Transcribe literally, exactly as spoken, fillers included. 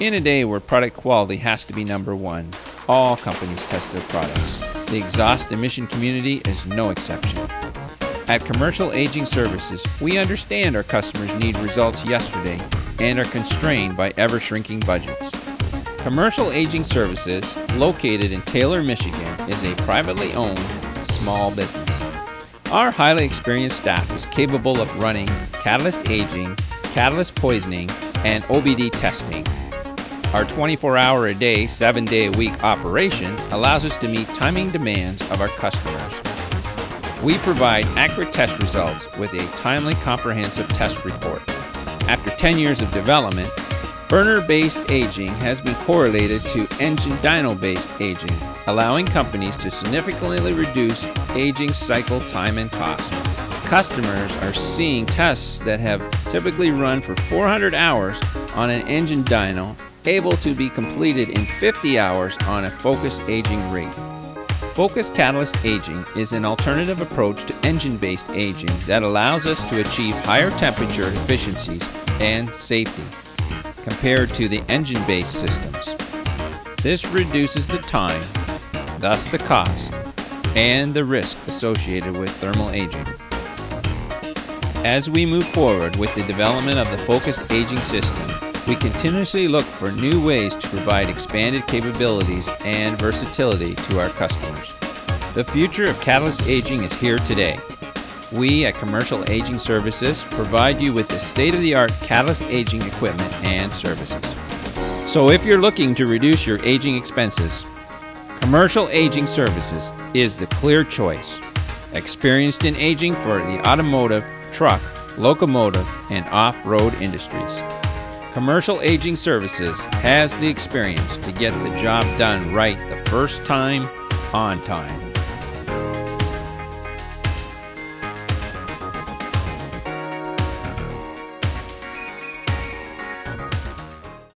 In a day where product quality has to be number one, all companies test their products. The exhaust emission community is no exception. At Commercial Aging Services, we understand our customers need results yesterday and are constrained by ever-shrinking budgets. Commercial Aging Services, located in Taylor, Michigan, is a privately owned small business. Our highly experienced staff is capable of running catalyst aging, catalyst poisoning, and O B D testing. Our twenty-four hour a day, seven day a week operation allows us to meet timing demands of our customers. We provide accurate test results with a timely, comprehensive test report. After ten years of development, burner-based aging has been correlated to engine dyno-based aging, allowing companies to significantly reduce aging cycle time and cost. Customers are seeing tests that have typically run for four hundred hours on an engine dyno able to be completed in fifty hours on a Focas aging rig. Focas Catalyst Aging is an alternative approach to engine-based aging that allows us to achieve higher temperature efficiencies and safety compared to the engine-based systems. This reduces the time, thus the cost, and the risk associated with thermal aging. As we move forward with the development of the Focas aging system, we continuously look for new ways to provide expanded capabilities and versatility to our customers. The future of catalyst aging is here today. We at Commercial Aging Services provide you with the state-of-the-art catalyst aging equipment and services. So if you're looking to reduce your aging expenses, Commercial Aging Services is the clear choice. Experienced in aging for the automotive, truck, locomotive, and off-road industries. Commercial Aging Services has the experience to get the job done right the first time, on time.